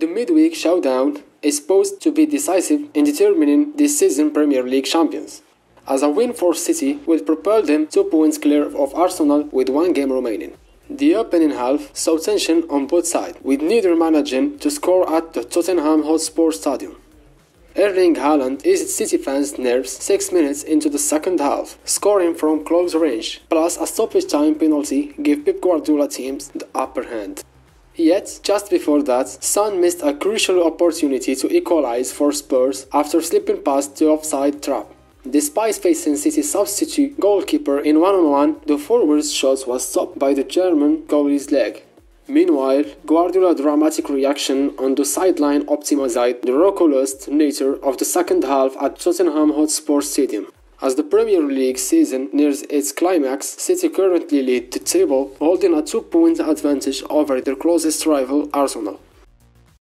The midweek showdown is supposed to be decisive in determining this season's Premier League champions, as a win for City will propel them 2 points clear of Arsenal with one game remaining. The opening half saw tension on both sides, with neither managing to score at the Tottenham Hotspur Stadium. Erling Haaland eased City fans' nerves 6 minutes into the second half, scoring from close range, plus a stoppage-time penalty gave Pep Guardiola teams the upper hand. Yet, just before that, Son missed a crucial opportunity to equalize for Spurs after slipping past the offside trap. Despite facing City's substitute goalkeeper in one-on-one, the forward's shot was stopped by the German goalie's leg. Meanwhile, Guardiola's dramatic reaction on the sideline optimized the reckless nature of the second half at Tottenham Hotspur Stadium. As the Premier League season nears its climax, City currently lead the table, holding a 2-point advantage over their closest rival Arsenal.